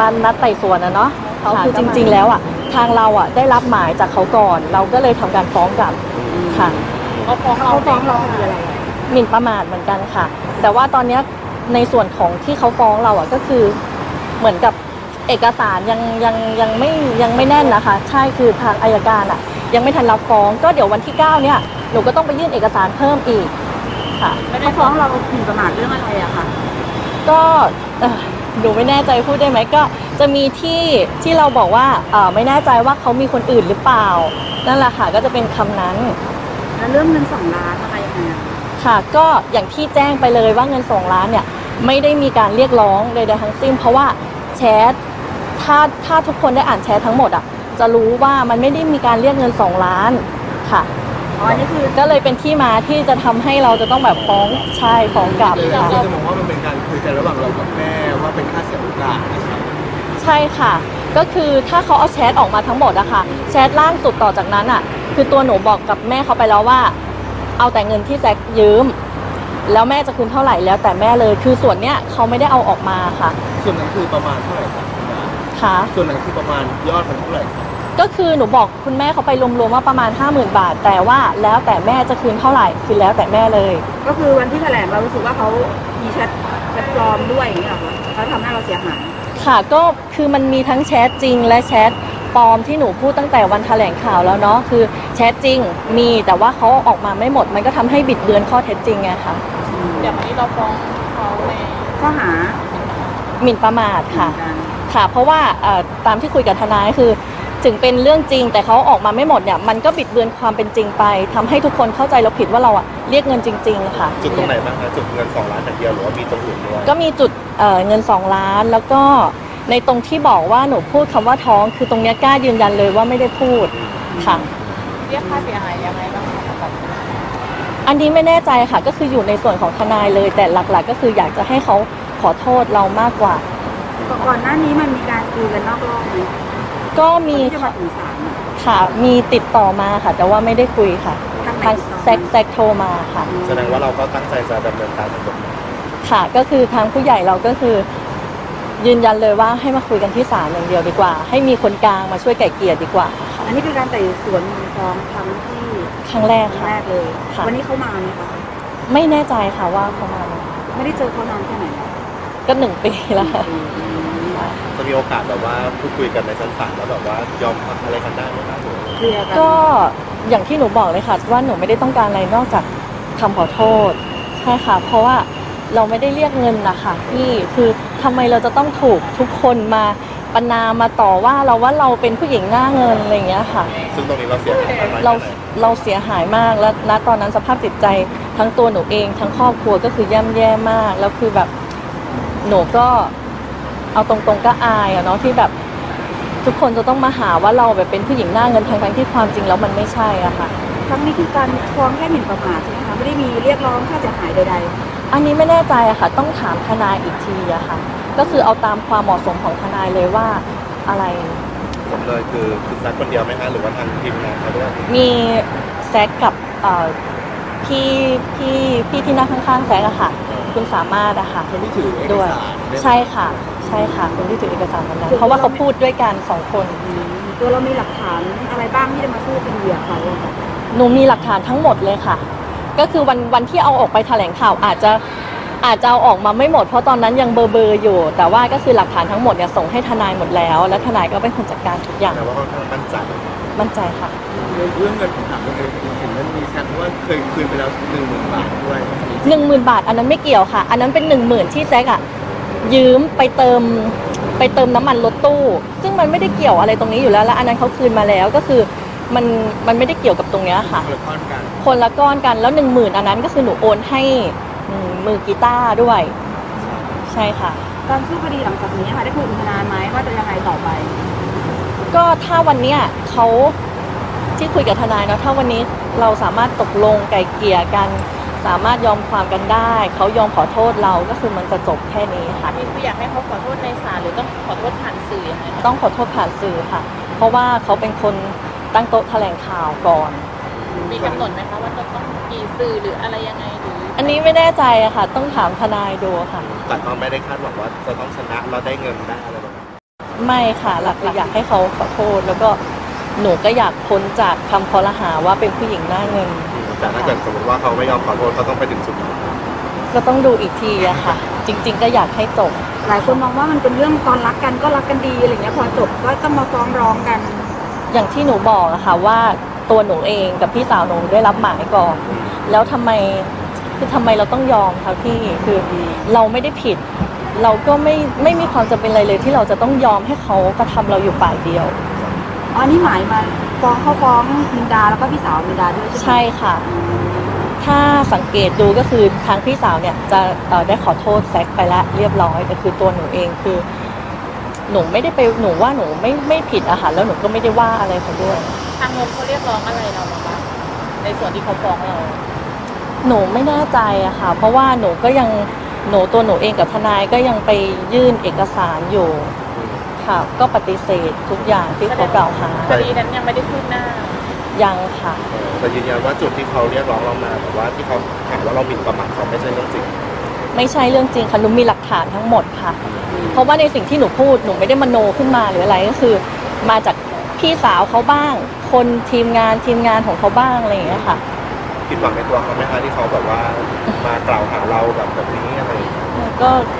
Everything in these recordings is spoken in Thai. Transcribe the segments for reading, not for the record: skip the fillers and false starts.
มานัดไต่สวนนะเนาะเขาคือจริงๆแล้วอ่ะทางเราอ่ะได้รับหมายจากเขาก่อนเราก็เลยทำการฟ้องกลับค่ะเขาฟ้องเราคืออะไรหมิ่นประมาทเหมือนกันค่ะแต่ว่าตอนนี้ในส่วนของที่เขาฟ้องเราอ่ะก็คือเหมือนกับเอกสารยังไม่แน่นนะคะใช่คือทางอัยการอ่ะยังไม่ทันรับฟ้องก็เดี๋ยววันที่9เนี่ยหนูก็ต้องไปยื่นเอกสารเพิ่มอีกค่ะเขาฟ้องเราหมิ่นประมาทเรื่องอะไรอะคะก็หนูไม่แน่ใจพูดได้ไหมก็จะมีที่เราบอกว่าไม่แน่ใจว่าเขามีคนอื่นหรือเปล่านั่นแหละค่ะก็จะเป็นคำนั้นแล้วเรื่องเงิน2 ล้านอะไรยังไงค่ะก็อย่างที่แจ้งไปเลยว่าเงิน2 ล้านเนี่ยไม่ได้มีการเรียกร้องใดๆทั้งสิ้นเพราะว่าแชทถ้าทุกคนได้อ่านแชททั้งหมดอ่ะจะรู้ว่ามันไม่ได้มีการเรียกเงิน2 ล้านค่ะอ๋อนี่คือก็เลยเป็นที่มาที่จะทำให้เราจะต้องแบบฟ้องใช่ฟ้องกลับค่ะเราจะมองว่ามันเป็นการคุยกันระหว่างเรากับแม่ว่าเป็นค่าเสียโอกาสใช่ค่ะก็คือถ้าเขาเอาแชทออกมาทั้งหมดอะค่ะแชทล่างสุดต่อจากนั้นอะคือตัวหนูบอกกับแม่เขาไปแล้วว่าเอาแต่เงินที่แจ็คยืมแล้วแม่จะคืนเท่าไหร่แล้วแต่แม่เลยคือส่วนเนี้ยเขาไม่ได้เอาออกมาค่ะส่วนนั้นคือประมาณเท่าไหร่คะส่วนนั้นคือประมาณยอดเป็นเท่าไหร่ก็คือหนูบอกคุณแม่เขาไปรวมๆว่าประมาณ 50,000 บาทแต่ว่าแล้วแต่แม่จะคืนเท่าไหร่คือแล้วแต่แม่เลยก็คือวันที่แถลงเรารู้สึกว่าเขามีแชทปลอมด้วยอย่างเงี้ยหรอเขาทำให้เราเสียหายค่ะก็คือมันมีทั้งแชทจริงและแชทปลอมที่หนูพูดตั้งแต่วันแถลงข่าวแล้วเนาะคือแชทจริงมีแต่ว่าเขาออกมาไม่หมดมันก็ทำให้บิดเบือนข้อเท็จจริงไงคะเดี๋ยววันนี้เราฟ้องเขาในข้อหาหมิ่นประมาทค่ะค่ะเพราะว่าตามที่คุยกับทนายคือถึงเป็นเรื่องจริงแต่เขาออกมาไม่หมดเนี่ยมันก็บิดเบือนความเป็นจริงไปทำให้ทุกคนเข้าใจเราผิดว่าเราอะเรียกเงินจริงๆค่ะจุดตรงไหนบ้างคะจุดเงิน2 ล้านอย่างเดียวหรือว่ามีตรงอื่นด้วยก็มีจุดเงิน2 ล้านแล้วก็ในตรงที่บอกว่าหนูพูดคำว่าท้องคือตรงนี้กล้ายืนยันเลยว่าไม่ได้พูดค่ะเรียกค่าเสียหายยังไงบ้างอันนี้ไม่แน่ใจค่ะก็คืออยู่ในส่วนของทนายเลยแต่หลักๆก็คืออยากจะให้เขาขอโทษเรามากกว่าก่อนหน้านี้มันมีการคุยกันนอกรอบไหมก็มีค่ะมีติดต่อมาค่ะแต่ว่าไม่ได้คุยค่ะทางแซกโทรมาค่ะแสดงว่าเราก็ตั้งใจจะดำเนินการตรงนี้ค่ะก็คือทางผู้ใหญ่เราก็คือยืนยันเลยว่าให้มาคุยกันที่ศาลอย่างเดียวดีกว่าให้มีคนกลางมาช่วยไก่เกลี่ยดีกว่าอันนี้เป็นการไต่สวนมูลฟ้องครั้งแรกเลยวันนี้เขามาไหมคะไม่แน่ใจค่ะว่าเขามาไม่ได้เจอเขานานแค่ไหนก็1 ปีแล้วจะมีโอกาสแบบว่าพูดคุยกันในชั้นศาลแล้วแบบว่ายอมอะไรกันได้ไหมคะก็อย่างที่หนูบอกเลยค่ะว่าหนูไม่ได้ต้องการอะไรนอกจากคำขอโทษใช่ค่ะเพราะว่าเราไม่ได้เรียกเงินนะคะพี่คือทำไมเราจะต้องถูกทุกคนมาประณามมาต่อว่าเราว่าเราเป็นผู้หญิงหน้าเงินอะไรอย่างเงี้ยค่ะซึ่งตรงนี้เราเสียหายเราเสียหายมากและณตอนนั้นสภาพจิตใจทั้งตัวหนูเองทั้งครอบครัวก็คือย่ำแย่มากแล้วคือแบบหนูก็เอาตรงๆก็อายอะเนาะที่แบบทุกคนจะต้องมาหาว่าเราแบบเป็นผู้หญิงหน้าเงินทั้งๆที่ความจริงแล้วมันไม่ใช่อะค่ะครั้งนี้คือการฟ้องแค่หมิ่นประมาทใช่ไหมคะไม่ได้มีเรียกร้องค่าเสียหายใดๆอันนี้ไม่แน่ใจอะค่ะต้องถามทนายอีกทีอะค่ะก็คือเอาตามความเหมาะสมของทนายเลยว่าอะไรผมเลยคือแซกคนเดียวไหมคะหรือว่าทางทีมงานเขาด้วยมีแซกกับพี่ที่นั่งข้างๆแซกอะค่ะคุณสามารถอะค่ะคนที่ถือเอกสารใช่ค่ะใช่ค่ะคนที่ถือเอกสารนั้นเพราะว่าเขาพูดด้วยกัน2 คนตัวเรามีหลักฐานอะไรบ้างที่จะมาสู้เป็นเหยื่อเขาหนูมีหลักฐานทั้งหมดเลยค่ะก็คือวันที่เอาออกไปแถลงข่าวอาจจะเอาออกมาไม่หมดเพราะตอนนั้นยังเบอร์อยู่แต่ว่าก็คือหลักฐานทั้งหมดเนี่ยส่งให้ทนายหมดแล้วและทนายก็เป็นคนจัดการทุกอย่างแต่ว่าเขามั่นใจค่ะเรื่องเงินหนักเลยเห็นว่ามีแซนว่าเคยคืนไปแล้ว10,000 บาทด้วย10,000 บาทอันนั้นไม่เกี่ยวค่ะอันนั้นเป็น10,000ที่แซกอะยืมไปเติมน้ำมันรถตู้ซึ่งมันไม่ได้เกี่ยวอะไรตรงนี้อยู่แล้วและอันนั้นเขาคืนมาแล้วก็คือมันไม่ได้เกี่ยวกับตรงนี้ค่ะคนละก้อนกันแล้ว10,000อันนั้นก็คือหนูโอนให้มือกีตาร์ด้วยใช่ค่ะการสู้คดีหลังจากนี้ค่ะได้คุยกับทนายไหมว่าจะยังไงต่อไปก็ถ้าวันเนี้ยเขาที่คุยกับทนายเนาะถ้าวันนี้เราสามารถตกลงไกลเกลี่ยกันสามารถยอมความกันได้เขายอมขอโทษเราก็คือมันจะจบแค่นี้ค่ะพี่อยากให้เขาขอโทษในศาลหรือต้องขอโทษผ่านสื่อยังไงต้องขอโทษผ่านสื่อค่ะเพราะว่าเขาเป็นคนตั้งโต๊ะแถลงข่าวก่อนมีกำหนดไหมคะว่าต้องกี่สื่อหรืออะไรยังไงหรืออันนี้ไม่แน่ใจอะค่ะต้องถามทนายดูค่ะแต่เราไม่ได้คาดหวังว่าจะต้องชนะเราได้เงินได้อะไร ไม่ค่ะหลักๆอยากให้เขาขอโทษแล้วก็หนูก็อยากพ้นจากคำคอรหาว่าเป็นผู้หญิงหน้าเงินแต่ถ้าเกิดสมมติว่าเขาไม่ยอมขอโทษเขาต้องไปถึงสุดก็ต้องดูอีกทีอะค่ะจริงๆก็อยากให้จบหลายคนมองว่ามันเป็นเรื่องตอนรักกันก็รักกันดีอะไรเงี้ยพอจบก็ต้องมาฟ้องร้องกันอย่างที่หนูบอกอะค่ะว่าตัวหนูเองกับพี่สาวหนูได้รับหมายก่อนแล้วทำไมเราต้องยอมเขาที่คือเราไม่ได้ผิดเราก็ไม่มีความจำเป็นอะไรเลยที่เราจะต้องยอมให้เขากระทำเราอยู่ฝ่ายเดียวอ๋อนี่หมายมาฟ้องเขาฟ้องมินดาแล้วก็พี่สาวมินดาด้วยใช่ค่ะถ้าสังเกตดูก็คือทางพี่สาวเนี่ยจะได้ขอโทษแซกไปแล้วเรียบร้อยแต่คือตัวหนูเองคือหนูไม่ได้ไปหนูว่าหนูไม่ผิดอาหารแล้วหนูก็ไม่ได้ว่าอะไรเขาด้วยทางงบเขาเรียกร้องอะไรเราบ้างในส่วนที่เขาฟ้องเราหนูไม่แน่ใจอะค่ะเพราะว่าหนูก็ยังหนูตัวหนูเองกับทนายก็ยังไปยื่นเอกสารอยู่ค่ะก็ปฏิเสธทุกอย่างที่เขากล่าวหาคดีนั้นยังไม่ได้คืบหน้ายังค่ะแต่ยืนยันว่าจุดที่เขาเรียกร้องเรามาแต่ว่าที่เขาหาว่าเราหมิ่นประมาทเขาไม่ใช่เรื่องจริงไม่ใช่เรื่องจริงค่ะหนูมีหลักฐานทั้งหมดค่ะเพราะว่าในสิ่งที่หนูพูดหนูไม่ได้มโนขึ้นมาหรืออะไรก็คือมาจากพี่สาวเขาบ้างคนทีมงานของเขาบ้างอะไรอย่างเงี้ยค่ะผิดหวังในตัวเขาไหมคะที่เขาแบบว่ามากล่าวหาเราแบบนี้อะไร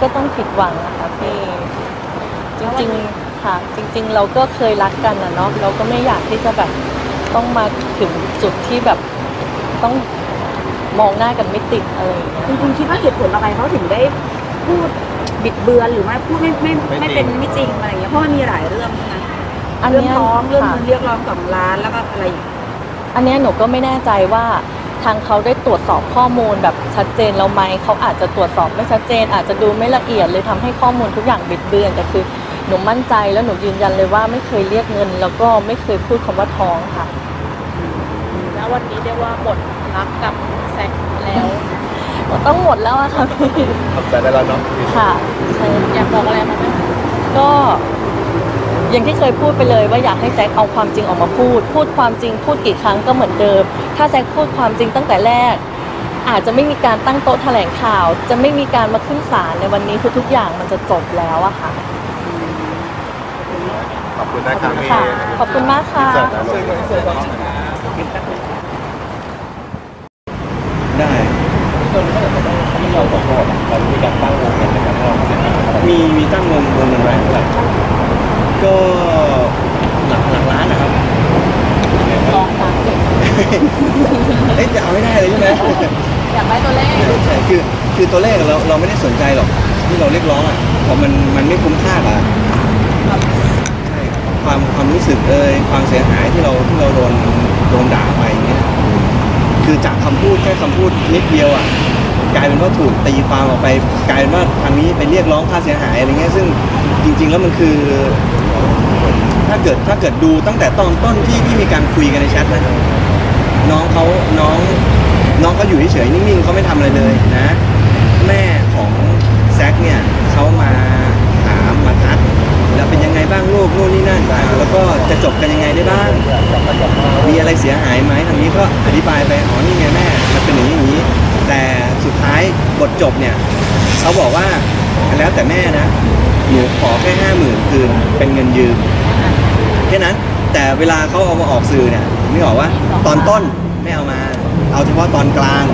ก็ต้องผิดหวังนะคะพี่จริงๆค่ะจริงๆเราก็เคยรักกันนะเนาะเราก็ไม่อยากที่จะแบบต้องมาถึงจุดที่แบบต้องมองหน้ากันไม่ติดอะไรอย่างเงี้ยคุณคิดว่าเหตุผลอะไรเขาถึงได้พูดบิดเบือนหรือว่าพูดไม่เป็นไม่จริงอะไรอย่างเงี้ยเพราะมันมีหลายเรื่องนะเรื่องฟ้องเรื่องเรียกร้อง2 ล้านแล้วก็อะไรอันนี้หนูก็ไม่แน่ใจว่าทางเขาได้ตรวจสอบข้อมูลแบบชัดเจนแล้วไหมเขาอาจจะตรวจสอบไม่ชัดเจนอาจจะดูไม่ละเอียดเลยทำให้ข้อมูลทุกอย่างบิดเบือนแต่คือหนูมั่นใจแล้วหนูยืนยันเลยว่าไม่เคยเรียกเงินแล้วก็ไม่เคยพูดคำว่าท้องค่ะแล้ววันนี้เรียกว่าหมดรักกับแซกแล้วต้องหมดแล้วอะค่ะพี่ทำใจได้แล้วเนาะค่ะอยากบอกอะไรไหมก็อย่างที่เคยพูดไปเลยว่าอยากให้แซกเอาความจริงออกมาพูดความจริงพูดกี่ครั้งก็เหมือนเดิมถ้าแซกพูดความจริงตั้งแต่แรกอาจจะไม่มีการตั้งโต๊ะแถลงข่าวจะไม่มีการมาขึ้นศาลในวันนี้คือทุกอย่างมันจะจบแล้วอะค่ะขอบคุณนะคะขอบคุณมากค่ะได้คนเขาบอกว่าเขาไม่ยอมขอโทษเรามีการตั้งวงเงินในการรอมีตั้งวงเงินไว้ครับก็หลักล้านนะครับ2 ล้านจะเอาไม่ได้เลยใช่ไหมอยากได้ตัวเลขคือตัวเลขเราไม่ได้สนใจหรอกที่เราเรียกร้องอ่ะเพราะมันไม่คุ้มค่าอ่ะใช่ความรู้สึกเลยความเสียหายที่เราโดนด่าไปอย่างเงี้ยคือจากคำพูดแค่คำพูดนิดเดียวอ่ะกลายเป็นว่าถูกตีความออกไปกลายเป็นว่าทางนี้ไปเรียกร้องค่าเสียหายอะไรเงี้ยซึ่งจริงๆแล้วมันคือถ้าเกิดดูตั้งแต่ตอนต้นที่มีการคุยกันในแชทนะน้องเขาอยู่เฉยๆนิ่งๆเขาไม่ทำอะไรเลยนะแม่ของแซกเนี่ยเขามาถามมาทักแล้วเป็นยังไงบ้างลูกนู่นนี่นั่นแล้วก็จะจบกันยังไงได้บ้างมีอะไรเสียหายไหมทางนี้ก็อธิบายไปอ๋อนี่ไงแม่มันเป็นอย่างนี้แต่สุดท้ายบทจบเนี่ยเขาบอกว่าแล้วแต่แม่นะหนูขอแค่ 50,000 คืนเป็นเงินยืมแค่นั้นแต่เวลาเขาเอามาออกสื่อเนี่ยไม่บอกว่าตอนต้นไม่เอามาเอาเฉพาะตอนกลาง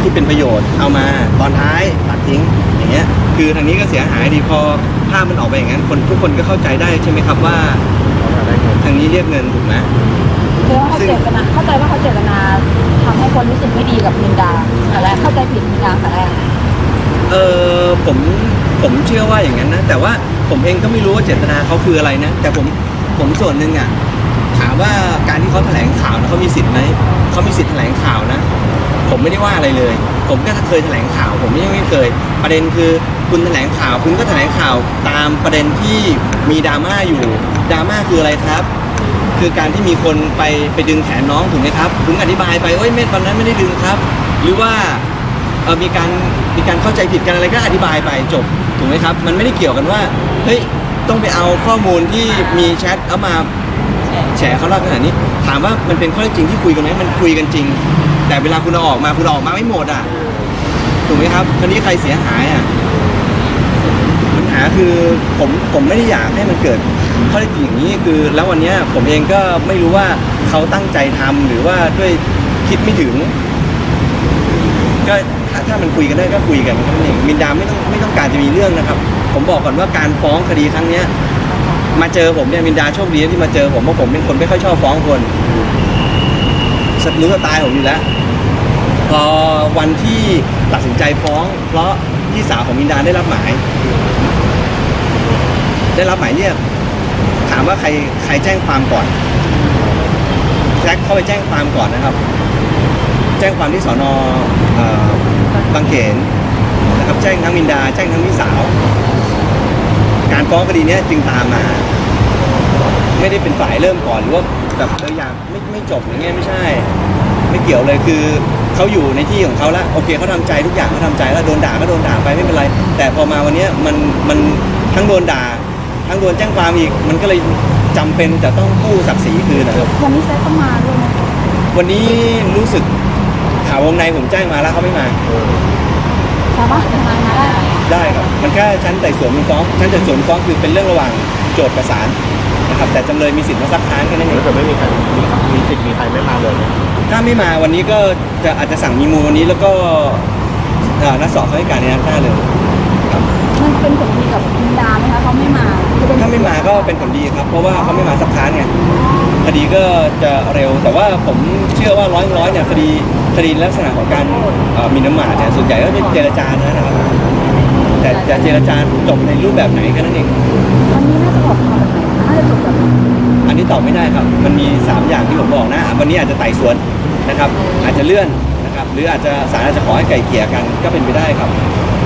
ที่เป็นประโยชน์เอามาตอนท้ายตัดทิ้งอย่างเงี้ยคือทางนี้ก็เสียหายดีพอภาพมันออกไปอย่างนั้นคนทุกคนก็เข้าใจได้ใช่ไหมครับว่าทางนี้เรียกเงินถูกไหมเข้าใจว่าเขาเจตนาทำให้คนรู้สึกไม่ดีกับมินดาอะไรเข้าใจผิดมินดาอะไรผมเชื่อว่าอย่างนั้นนะแต่ว่าผมเองก็ไม่รู้ว่าเจตนาเขาคืออะไรนะแต่ผมส่วนหนึ่งอ่ะถามว่าการที่เขาแถลงข่าวนะเขามีสิทธิ์ไหมเขามีสิทธิ์แถลงข่าวนะผมไม่ได้ว่าอะไรเลยผมก็เคยแถลงข่าวผมยังไม่เคยประเด็นคือคุณแถลงข่าวคุณก็แถลงข่าวตามประเด็นที่มีดราม่าอยู่ดราม่าคืออะไรครับคือการที่มีคนไปดึงแขนน้องถูกไหมครับคุณอธิบายไปโอ้ยเม็ดตอนนั้นไม่ได้ดึงครับหรือว่ามีการเข้าใจผิดกันอะไรก็อธิบายไปจบถูกไหมครับมันไม่ได้เกี่ยวกันว่าเฮ้ยต้องไปเอาข้อมูลที่มีแชทเอามาแฉเขาเล่าขนาดนี้ถามว่ามันเป็นข้อเท็จจริงที่คุยกันไหมมันคุยกันจริงแต่เวลาคุณเอาออกมาคุณออกมาไม่หมดอ่ะถูกไหมครับคราวนี้ใครเสียหายอ่ะปัญหา คือผมไม่ได้อยากให้มันเกิดข้อเท็จจริงอย่างนี้คือแล้ววันนี้ผมเองก็ไม่รู้ว่าเขาตั้งใจทำหรือว่าด้วยคิดไม่ถึงก็ถ้ามันคุยกันได้ก็คุยกันนั่นเองมินดาไม่ต้องการจะมีเรื่องนะครับผมบอกก่อนว่าการฟ้องคดีครั้งเนี้ยมาเจอผมเนี่ยมินดาโชคดีที่มาเจอผมเพราะผมเป็นคนไม่ค่อยชอบฟ้องคนสัตว์รู้ก็ตายผมอยู่แล้วพอวันที่ตัดสินใจฟ้องเพราะพี่สาวของมินดาได้รับหมายเรียกถามว่าใครแจ้งความก่อนแจ็คเข้าไปแจ้งความก่อนนะครับแจ้งความที่สน.บางเขนนะครับแจ้งทั้งมินดาแจ้งทั้งพี่สาวการฟ้องคดีนี้จึงตามมาไม่ได้เป็นฝ่ายเริ่มก่อนหรือว่าแบบอยากไม่จบอย่างเงี้ยไม่ใช่ไม่เกี่ยวเลยคือเขาอยู่ในที่ของเขาแล้วโอเคเขาทำใจทุกอย่างเขาทำใจแล้วโดนด่าก็โดนด่าไปไม่เป็นไรแต่พอมาวันนี้มันทั้งโดนด่าทั้งโดนแจ้งความอีกมันก็เลยจำเป็นจะต้องกู้ศักดิ์ศรีคืนนะครับวันนี้ใช้เข้ามาด้วยนะวันนี้รู้สึกข่าววงในผมแจ้งมาแล้วเขาไม่มาสามารถมาได้ครับมันแค่ชั้นไต่สวนฟ้องชั้นไต่สวนฟ้องคือเป็นเรื่องระหว่างโจทก์กับศาลนะครับแต่จำเลยมีสิทธิ์มาซักค้านกันได้เลยแต่ไม่มีใครมีสิทธิ์มีใครไม่มาเลยถ้าไม่มาวันนี้ก็จะอาจจะสั่งมีมูลวันนี้แล้วก็นัดสอบให้การในนัดหน้าเลยมันเป็นผลดีกับมินดาไหมคะเขาไม่มาถ้าไม่มาก็เป็นผลดีครับเพราะว่าเขาไม่มาซักค้านไงคดีก็จะเร็วแต่ว่าผมเชื่อว่าร้อยเนี่ยคดีลักษณะของการมีน้ำหมาเนี่ยส่วนใหญ่ก็เป็นเจรจานะครับแต่จะเจรจาจบในรูปแบบไหนก็นั่นเองอันนี้น่าจะบอกความแบบไหนน่าจะจบแบบอันนี้ตอบไม่ได้ครับมันมี3อย่างที่ผมบอกนะวันนี้อาจจะไต่สวนนะครับอาจจะเลื่อนนะครับหรืออาจจะศาลอาจจะขอให้ไก่เกลี่ยกันก็เป็นไปได้ครับ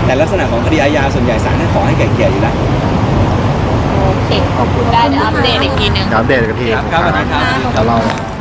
แต่ลักษณะของคดีอาญาส่วนใหญ่ศาลขอให้ไก่เกลี่ยอยู่แล้วโอเคขอบคุณได้อัปเดตอีกทีนึงอัปเดตกันทีครับ